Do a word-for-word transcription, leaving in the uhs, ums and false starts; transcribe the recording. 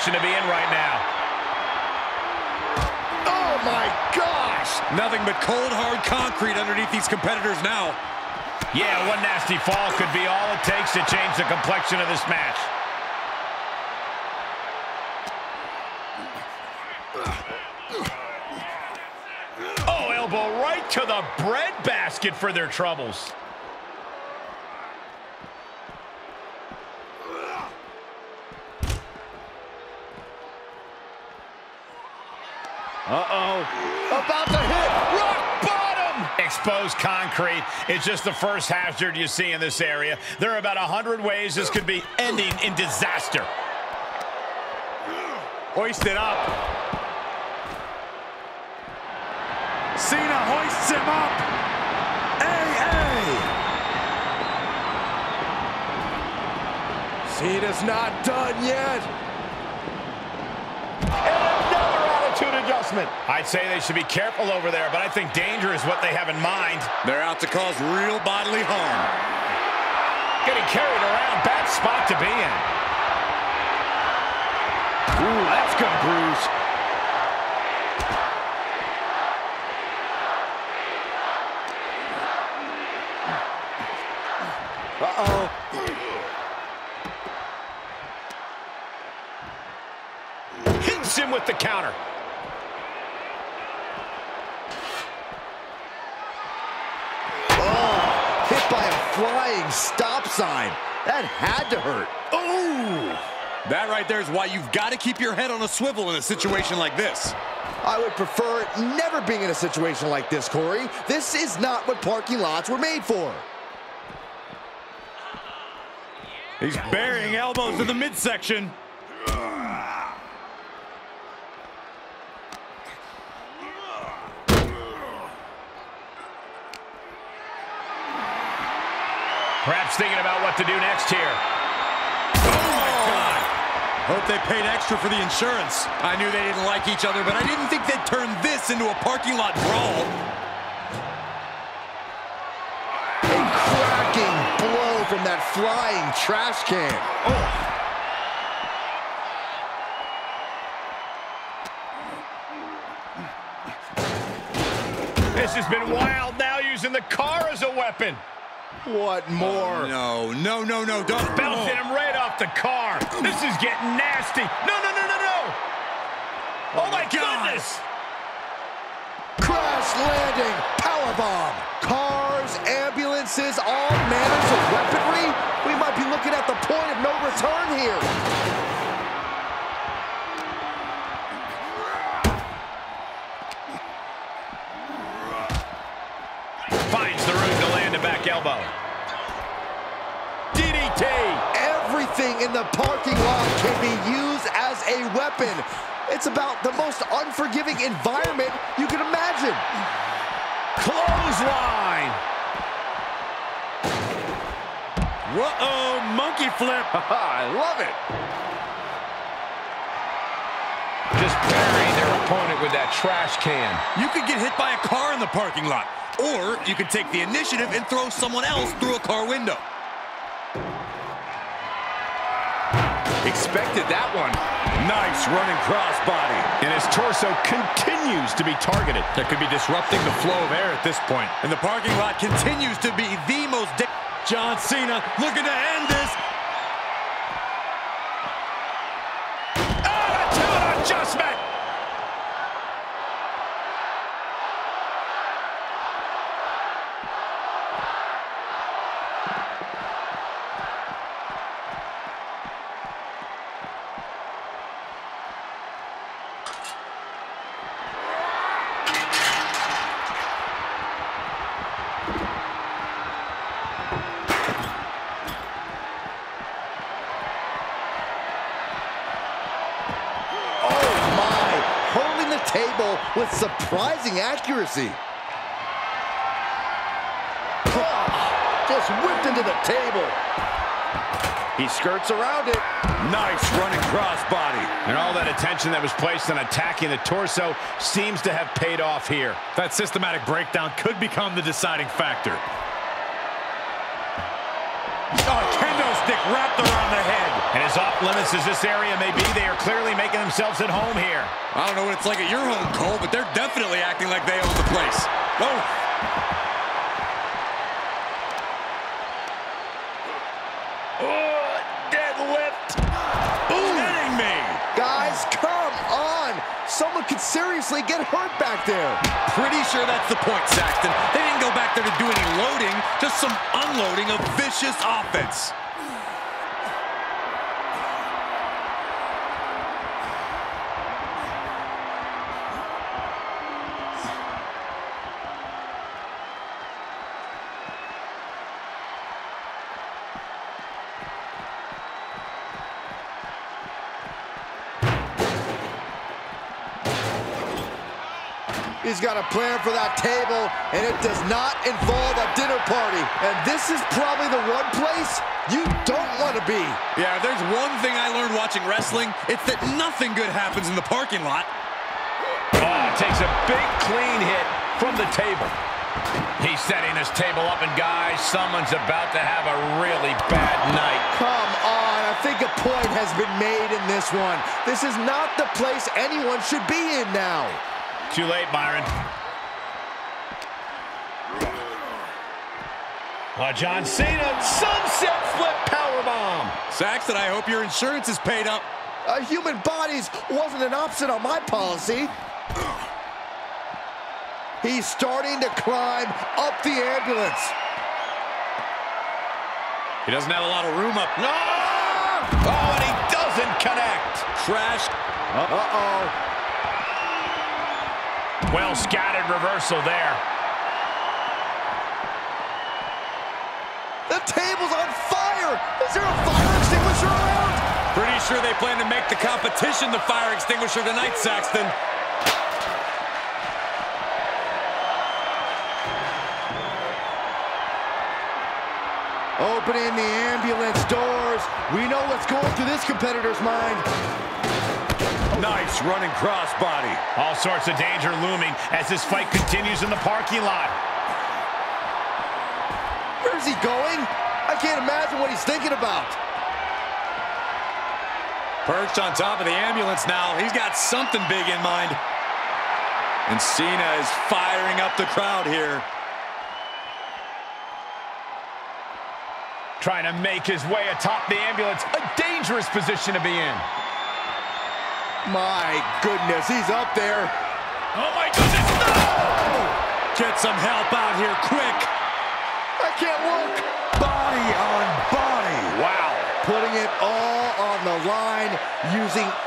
position to be in right now. Oh my gosh! Nothing but cold, hard concrete underneath these competitors now. Yeah, one nasty fall could be all it takes to change the complexion of this match. Oh, elbow right to the breadbasket for their troubles. Uh-oh. About to hit rock bottom! Exposed concrete. It's just the first hazard you see in this area. There are about a hundred ways this could be ending in disaster. Hoisted up. Cena hoists him up. A A. Cena's not done yet. Adjustment. I'd say they should be careful over there, but I think danger is what they have in mind. They're out to cause real bodily harm. Getting carried around, bad spot to be in. Ooh, that's good, Bruce. Uh-oh. Hits him with the counter. Flying stop sign. That had to hurt. Ooh! That right there is why you've got to keep your head on a swivel in a situation like this. I would prefer never being in a situation like this, Corey. This is not what parking lots were made for. He's burying elbows in the midsection. Perhaps thinking about what to do next here. Oh, my God. Hope they paid extra for the insurance. I knew they didn't like each other, but I didn't think they'd turn this into a parking lot brawl. A cracking blow from that flying trash can. Oh. This has been wild, now using the car as a weapon. What more? Oh, no, no, no, no, don't. Bouncing him right off the car. This is getting nasty. No, no, no, no, no. Oh, oh my, my goodness. God. Crash landing, powerbomb. Cars, ambulances, all manners of weaponry. We might be looking at the point of no return here. Finds the room to land a back elbow. D D T! Everything in the parking lot can be used as a weapon. It's about the most unforgiving environment you can imagine. Clothesline! Whoa, monkey flip. I love it. Just burying their opponent with that trash can. You could get hit by a car in the parking lot. Or you can take the initiative and throw someone else through a car window. Expected that one. Nice running crossbody. And his torso continues to be targeted. That could be disrupting the flow of air at this point. And the parking lot continues to be the most... John Cena looking to end this. Attitude adjustment. Table with surprising accuracy. Oh, just whipped into the table. He skirts around it. Nice running crossbody. And all that attention that was placed on attacking the torso seems to have paid off here. That systematic breakdown could become the deciding factor. Oh, kendo stick wrapped around the head. And as off limits as this area may be, they are clearly themselves at home here. I don't know what it's like at your home, Cole, but they're definitely acting like they own the place. Oh. Someone could seriously get hurt back there. Pretty sure that's the point, Saxton. They didn't go back there to do any loading, just some unloading of vicious offense. He's got a plan for that table, and it does not involve a dinner party. And this is probably the one place you don't want to be. Yeah, if there's one thing I learned watching wrestling, it's that nothing good happens in the parking lot. Oh, takes a big clean hit from the table. He's setting this table up, and guys, someone's about to have a really bad night. Come on, I think a point has been made in this one. This is not the place anyone should be in now. Too late, Byron. Uh, John Cena, sunset flip powerbomb. Saxton, I hope your insurance is paid up. Uh, human bodies wasn't an option on my policy. He's starting to climb up the ambulance. He doesn't have a lot of room up. No! Oh, and he doesn't connect. Trash. Uh-oh. Well scattered reversal there. The table's on fire! Is there a fire extinguisher around? Pretty sure they plan to make the competition the fire extinguisher tonight, Saxton. Opening the ambulance doors. We know what's going through this competitor's mind. Nice running crossbody. All sorts of danger looming as this fight continues in the parking lot. Where's he going? I can't imagine what he's thinking about. Perched on top of the ambulance now. He's got something big in mind. And Cena is firing up the crowd here. Trying to make his way atop the ambulance. A dangerous position to be in. My goodness, he's up there. Oh, my goodness, no! Get some help out here, quick. I can't look. Body on body. Wow. Putting it all on the line, using